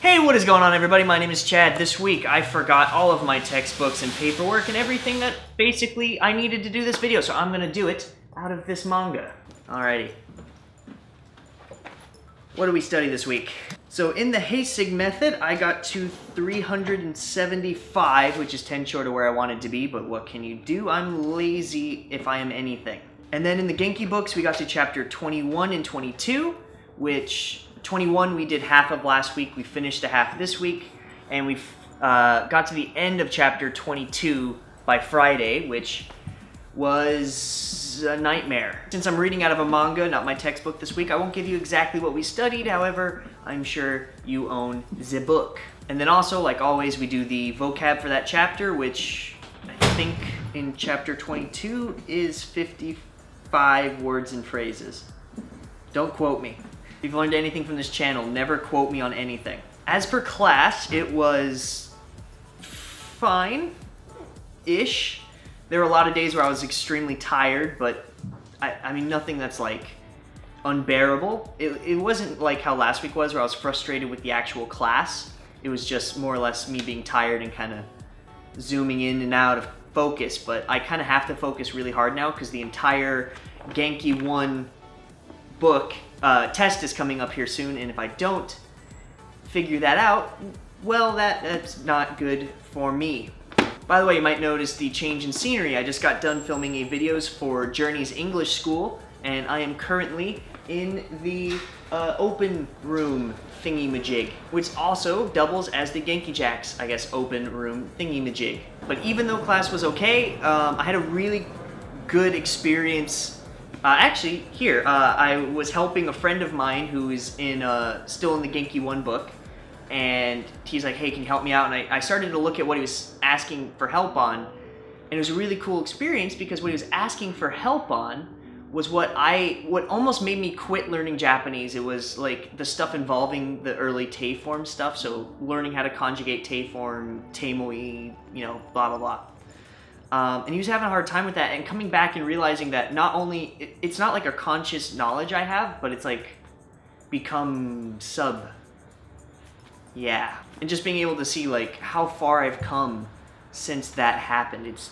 Hey, what is going on, everybody? My name is Chad. This week, I forgot all of my textbooks and paperwork and everything that basically I needed to do this video, so I'm gonna do it out of this manga. Alrighty. What do we study this week? So in the Heisig method, I got to 375, which is 10 short of where I wanted to be, but what can you do? I'm lazy if I am anything. And then in the Genki books, we got to chapter 21 and 22, which 21 we did half of last week, we finished a half this week, and we got to the end of chapter 22 by Friday, which was a nightmare. Since I'm reading out of a manga, not my textbook this week, I won't give you exactly what we studied, however, I'm sure you own the book. And then also, like always, we do the vocab for that chapter, which I think in chapter 22 is 55 words and phrases. Don't quote me. If you've learned anything from this channel, never quote me on anything. As per class, it was fine-ish. There were a lot of days where I was extremely tired, but I mean, nothing that's like unbearable. It wasn't like how last week was, where I was frustrated with the actual class. It was just more or less me being tired and kind of zooming in and out of focus, but I kind of have to focus really hard now because the entire Genki One book test is coming up here soon, and if I don't figure that out, well, that's not good for me. By the way, you might notice the change in scenery. I just got done filming videos for Journey's English School, and I am currently in the open room thingy-majig, which also doubles as the Genki Jacks, I guess, open room thingy-majig. But even though class was okay, I had a really good experience. Actually, here, I was helping a friend of mine who is in, still in the Genki One book, and he's like, hey, can you help me out? And I started to look at what he was asking for help on, and it was a really cool experience because what he was asking for help on was what almost made me quit learning Japanese. It was like the stuff involving the early Te form stuff, so learning how to conjugate Te form, Teimoi, you know, blah, blah, blah. And he was having a hard time with that, and coming back and realizing that not only it's not like a conscious knowledge I have, but it's like become sub. Yeah. And just being able to see like how far I've come since that happened. It's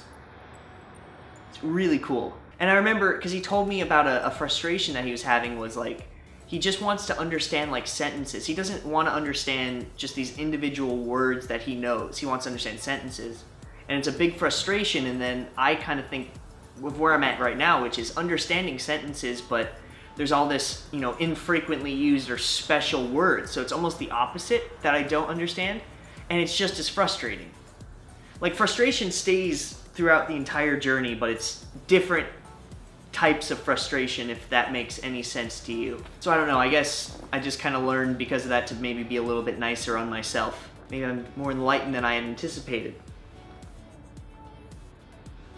really cool. And I remember because he told me about a frustration that he was having was like he just wants to understand like sentences. He doesn't want to understand just these individual words that he knows. He wants to understand sentences. And it's a big frustration, and then I kind of think of where I'm at right now, which is understanding sentences, but there's all this, you know, infrequently used or special words, so it's almost the opposite that I don't understand, and it's just as frustrating. Like, frustration stays throughout the entire journey, but it's different types of frustration, if that makes any sense to you. So I don't know, I guess I just kind of learned because of that to maybe be a little bit nicer on myself. Maybe I'm more enlightened than I had anticipated.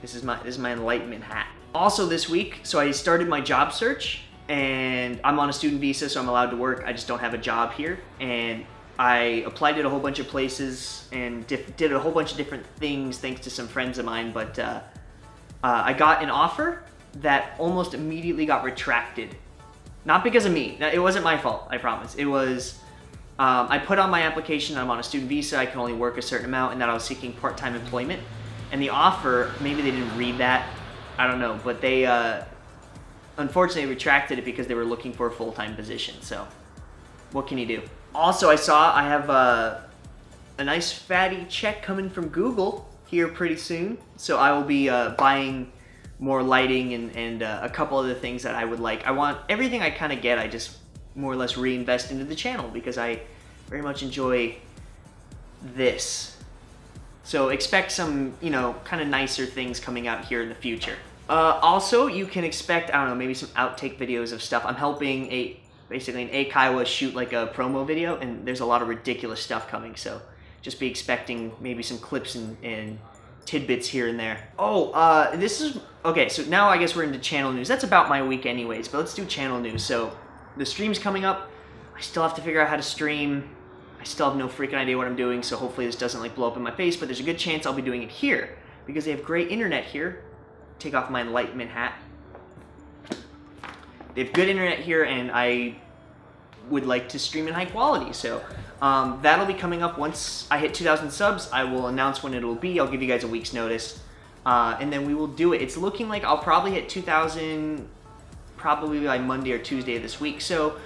This is my enlightenment hat. Also this week, so I started my job search, and I'm on a student visa, so I'm allowed to work. I just don't have a job here. And I applied at a whole bunch of places and did a whole bunch of different things thanks to some friends of mine, but I got an offer that almost immediately got retracted. Not because of me. Now, it wasn't my fault, I promise. It was, I put on my application, I'm on a student visa, I can only work a certain amount, and that I was seeking part-time employment. And the offer, maybe they didn't read that, I don't know, but they unfortunately retracted it because they were looking for a full-time position, so what can you do? Also, I have a nice fatty check coming from Google here pretty soon, so I will be buying more lighting and a couple other things that I would like. I want everything I kind of get, I just more or less reinvest into the channel because I very much enjoy this. So expect some, you know, kind of nicer things coming out here in the future. Also, you can expect, I don't know, maybe some outtake videos of stuff. I'm helping basically an Eikaiwa shoot like a promo video, and there's a lot of ridiculous stuff coming, so just be expecting maybe some clips and tidbits here and there. Oh, this is, okay, so now I guess we're into channel news. That's about my week anyways, but let's do channel news. So the stream's coming up. I still have to figure out how to stream. I still have no freaking idea what I'm doing, so hopefully this doesn't like blow up in my face, but there's a good chance I'll be doing it here because they have great internet here. Take off my enlightenment hat. They have good internet here, and I would like to stream in high quality. So that'll be coming up once I hit 2,000 subs. I will announce when it'll be. I'll give you guys a week's notice, and then we will do it. It's looking like I'll probably hit 2,000 probably by Monday or Tuesday of this week. So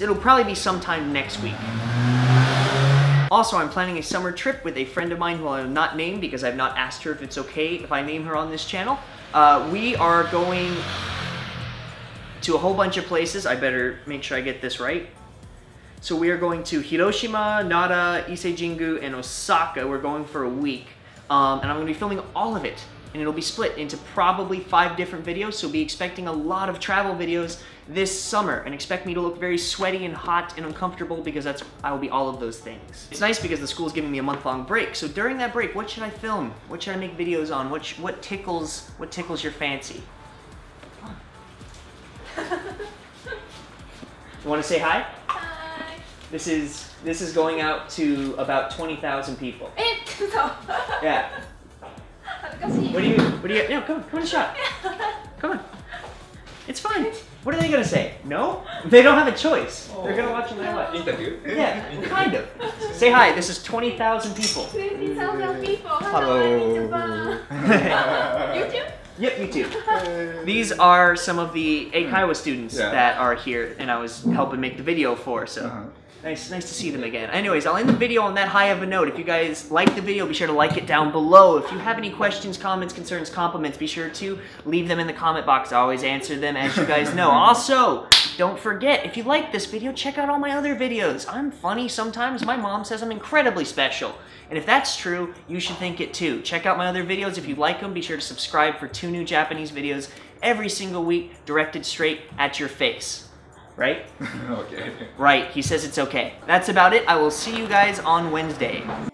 it'll probably be sometime next week. Also, I'm planning a summer trip with a friend of mine who I will not name because I've not asked her if it's okay if I name her on this channel. We are going to a whole bunch of places. I better make sure I get this right. So we are going to Hiroshima, Nara, Ise Jingu, and Osaka. We're going for a week. And I'm going to be filming all of it. And it'll be split into probably 5 different videos. So be expecting a lot of travel videos this summer, and expect me to look very sweaty and hot and uncomfortable because that's, I will be all of those things. It's nice because the school's giving me a month-long break. So during that break, what should I film? What should I make videos on? What tickles your fancy? You want to say hi? Hi. This is going out to about 20,000 people. Yeah. What do you? No, come on a shot. Come on. It's fine. What are they gonna say? No? They don't have a choice. Oh. They're gonna watch them live. Interview? Yeah, kind of. Say hi. This is 20,000 people. 20,000 people. Hello. You too? Yep, me too. These are some of the Eikaiwa students that are here, and I was helping make the video for. So. Nice to see them again. Anyways, I'll end the video on that high of a note. If you guys like the video, be sure to like it down below. If you have any questions, comments, concerns, compliments, be sure to leave them in the comment box. I always answer them, as you guys know. Also, don't forget, if you like this video, check out all my other videos. I'm funny sometimes. My mom says I'm incredibly special. And if that's true, you should think it too. Check out my other videos. If you like them, be sure to subscribe for 2 new Japanese videos every single week, directed straight at your face. Right? Okay. Right. He says it's okay. That's about it. I will see you guys on Wednesday.